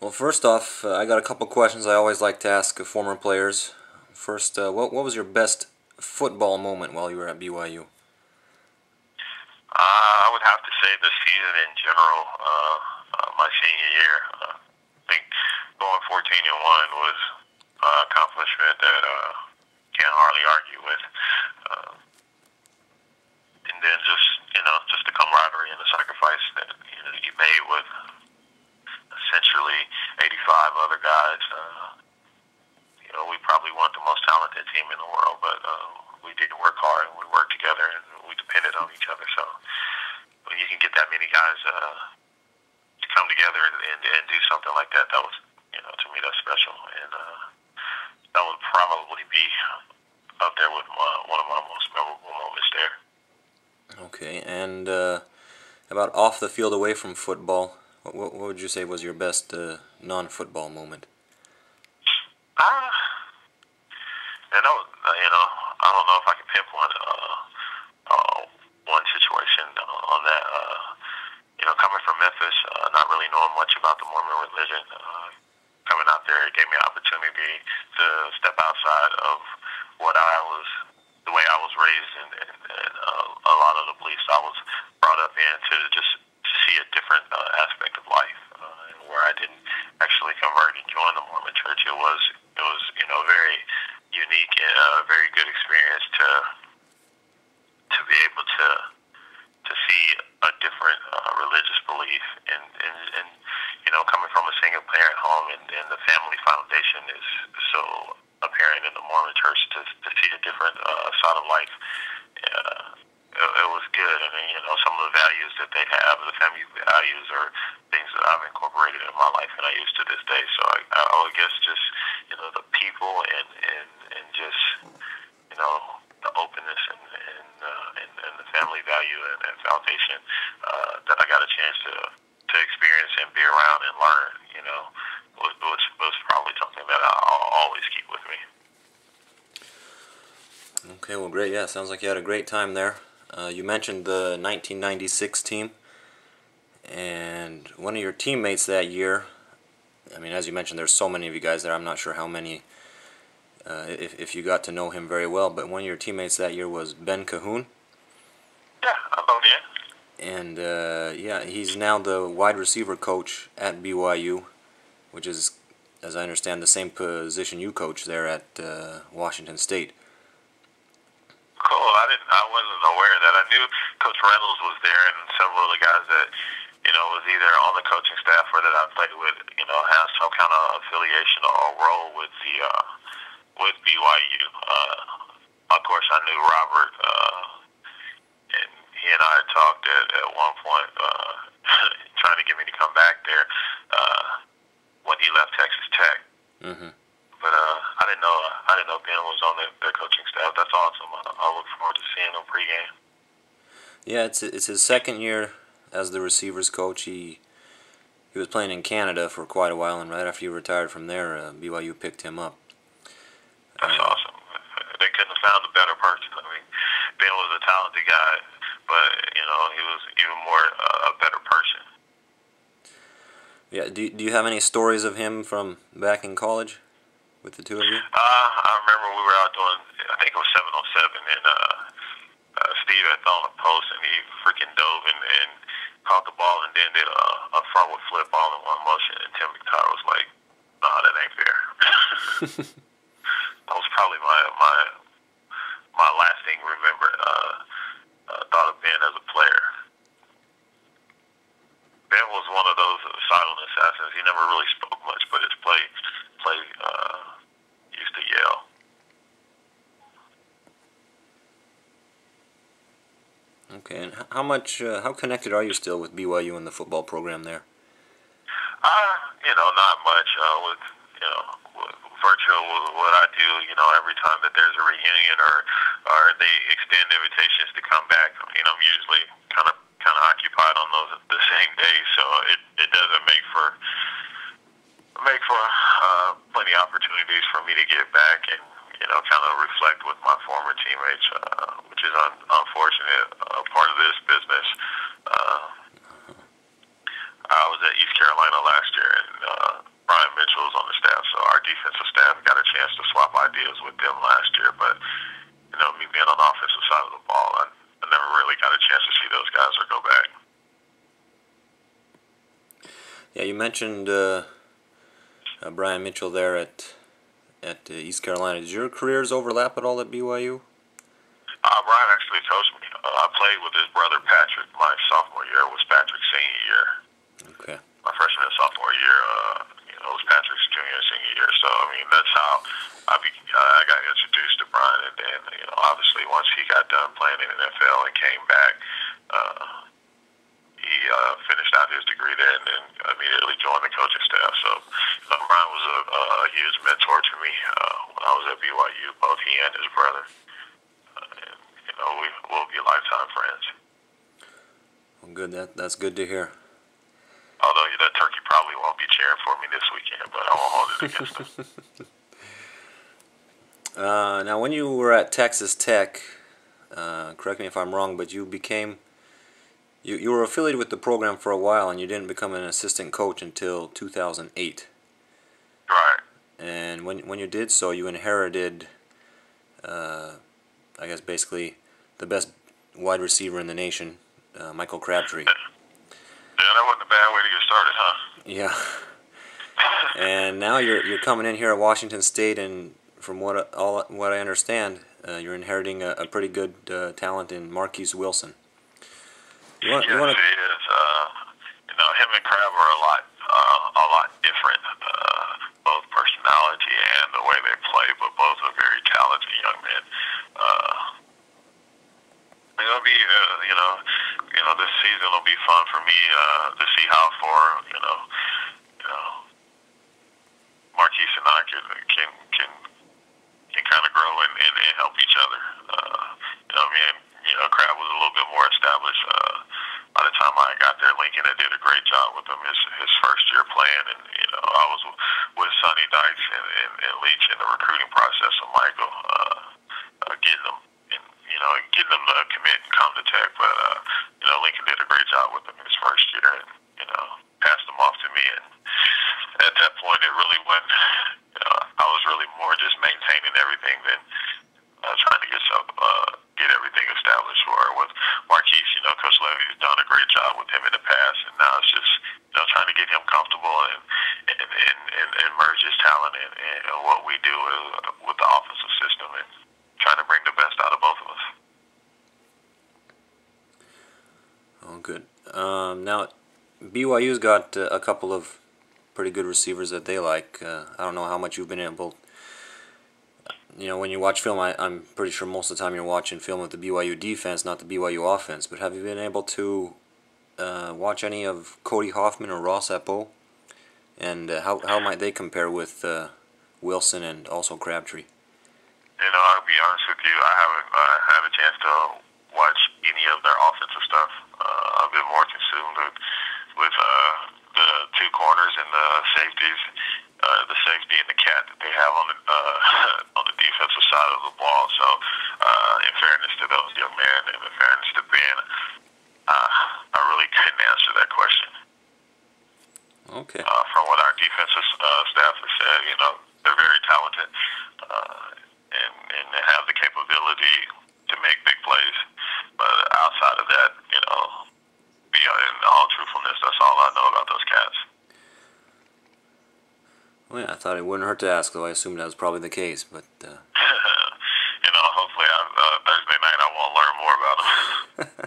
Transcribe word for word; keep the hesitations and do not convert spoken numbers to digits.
Well, first off, uh, I got a couple questions I always like to ask of former players. First, uh, what what was your best football moment while you were at B Y U? Uh, I would have to say the season in general. Uh, uh, my senior year, uh, I think going fourteen and one was an accomplishment that uh, can't hardly argue with. Uh, and then just you know, just the camaraderie and the sacrifice that you know you made with essentially eighty-five other guys. Uh, you know, we probably weren't the most talented team in the world, but uh, we did work hard and we worked together and we depended on each other. So when you can get that many guys uh, to come together and, and, and do something like that, that was, you know, to me that's special. And uh, that would probably be up there with my, one of my most memorable moments there. Okay, and uh, about off the field away from football, what, what would you say was your best uh, non-football moment? Uh, and I, you know, I don't know if I can pinpoint uh, uh, one situation on that. Uh, you know, coming from Memphis, uh, not really knowing much about the Mormon religion, uh, coming out there, it gave me an opportunity to step outside of what I was, the way I was raised, and, and, and uh, a lot of the beliefs I was brought up in, to just see a different uh, aspect of life, uh, and where I didn't actually convert and join the Mormon church. It was, it was, you know, very unique and a very good experience to to be able to to see a different uh, religious belief, and, and and you know, coming from a single parent home, and, and the family foundation is so apparent in the Mormon church, to to see a different uh, side of life. Uh, It was good. I mean, you know, some of the values that they have, the family values, are things that I've incorporated in my life and I use to this day. So I, I would guess just, you know, the people and, and, and just, you know, the openness and and, uh, and, and the family value and, and foundation uh, that I got a chance to, to experience and be around and learn, you know, was, was, was probably something that I'll always keep with me. Okay, well, great. Yeah, sounds like you had a great time there. Uh, you mentioned the nineteen ninety-six team, and one of your teammates that year, I mean, as you mentioned, there's so many of you guys there, I'm not sure how many, uh, if, if you got to know him very well, but one of your teammates that year was Ben Cahoon. Yeah, I love him. And, uh, yeah, he's now the wide receiver coach at B Y U, which is, as I understand, the same position you coach there at uh, Washington State. Cool. I didn't. I wasn't aware of that. I knew Coach Reynolds was there, and several of the guys that, you know, was either on the coaching staff or that I played with, you know, has some kind of affiliation or role with the uh, with B Y U. Uh, of course, I knew Robert, uh, and he and I had talked at, at one point, uh, trying to get me to come back there uh, when he left Texas Tech. Mm-hmm. But uh, I didn't know I didn't know Ben was on their, their coaching staff. That's awesome. I, I look forward to seeing him pregame. Yeah, it's it's his second year as the receivers coach. He he was playing in Canada for quite a while, and right after he retired from there, uh, B Y U picked him up. That's uh, awesome. They couldn't have found a better person. I mean, Ben was a talented guy, but you know he was even more uh, a better person. Yeah. Do Do you have any stories of him from back in college? With the two of you? Uh, I remember we were out doing, I think it was seven on seven, and uh, uh, Steve had thrown a post, and he freaking dove and, and caught the ball, and then did a, a forward flip all in one motion. And Tim McTyre was like, "Nah, that ain't fair." That was probably my my my last thing remember. Uh, uh, thought of Ben as a player. Ben was one of those silent assassins. He never really spoke much, but his play. Play uh, used to yell. Okay, and how much, uh, how connected are you still with B Y U and the football program there? Uh, you know, not much. Uh, with you know, with virtual, with what I do, you know, every time that there's a reunion or or they extend invitations to come back, I mean, I'm usually kind of kind of occupied on those the same day, so it it doesn't make for. Make for uh, plenty of opportunities for me to get back and, you know, kind of reflect with my former teammates, uh, which is un unfortunate uh, part of this business. Uh, I was at East Carolina last year, and uh, defensive staff, got a chance to swap ideas with them last year. But, you know, me being on the offensive side of the ball, I, I never really got a chance to see those guys or go back. Yeah, you mentioned uh, uh, Brian Mitchell there at at uh, East Carolina. Did your careers overlap at all at B Y U? Uh, Brian actually coached me. Uh, I played with his brother Patrick. My sophomore year was Patrick's senior year. Okay. My freshman and sophomore year, uh, you know, was Patrick's junior and senior year. So I mean, that's how I be, uh, I got introduced to Brian. And then, you know, obviously once he got done playing in the N F L and came back, uh, he uh, finished out his degree there and then immediately joined the coaching staff. So you know, Brian was a, a huge mentor to me uh, when I was at B Y U. Both he and his brother. We will be lifetime friends. Well, good. That that's good to hear. Although that turkey probably won't be cheering for me this weekend, but I won't hold it against them. Uh, now, when you were at Texas Tech, uh, correct me if I'm wrong, but you became you you were affiliated with the program for a while, and you didn't become an assistant coach until two thousand eight. Right. And when when you did so, you inherited, uh, I guess, basically the best wide receiver in the nation, uh, Michael Crabtree. Yeah, that wasn't a bad way to get started, huh? Yeah. And now you're you're coming in here at Washington State, and from what all what I understand, uh, you're inheriting a, a pretty good uh, talent in Marquise Wilson. You want, yes, you want to... he is. Uh, you know, him and Crab are a lot uh, a lot different, uh, both personality and the way they play, but both are very talented young men. Uh, It'll be, uh, you know, you know, this season will be fun for me uh, to see how far, you know, you know, Marquise and I can can can, can kind of grow and, and, and help each other. Uh, you know, I mean, you know, Crab was a little bit more established uh, by the time I got there. Lincoln had did a great job with him his his first year playing, and you know, I was with Sonny Dykes and, and, and Leach in the recruiting process of Michael, uh, uh, getting them. You know, and getting them to commit and come to Tech, but uh, you know, Lincoln did a great job with them his first year, and you know, passed them off to me. And at that point, it really went. You know, I was really more just maintaining everything than uh, trying to get some, uh, get everything established for her. With Marquise, you know, Coach Levy's done a great job with him in the past, and now it's just you know trying to get him comfortable and and and, and, and merge his talent and, and what we do with the offensive system and trying to bring the best out of both of us. Oh, good. Um, now, B Y U's got uh, a couple of pretty good receivers that they like. Uh, I don't know how much you've been able... You know, when you watch film, I, I'm pretty sure most of the time you're watching film with the B Y U defense, not the B Y U offense. But have you been able to uh, watch any of Cody Hoffman or Ross Apel? And uh, how, how might they compare with uh, Wilson and also Crabtree? You know, I'll be honest with you, I haven't uh, had a chance to watch any of their offensive stuff. Uh, I've been more consumed with, with uh, the two corners and the safeties, uh, the safety and the cat that they have on the uh, on the defensive side of the ball. So, uh, in fairness to those young men and in fairness to Ben, uh, I really couldn't answer that question. Okay. Uh, from what our defensive uh, staff has said, you know, they're very talented. Uh, And, and have the capability to make big plays. But outside of that, you know, be in all truthfulness, that's all I know about those cats. Well, yeah, I thought it wouldn't hurt to ask, though. I assumed that was probably the case, but... Uh... you know, hopefully I, uh, Thursday night I won't learn more about them.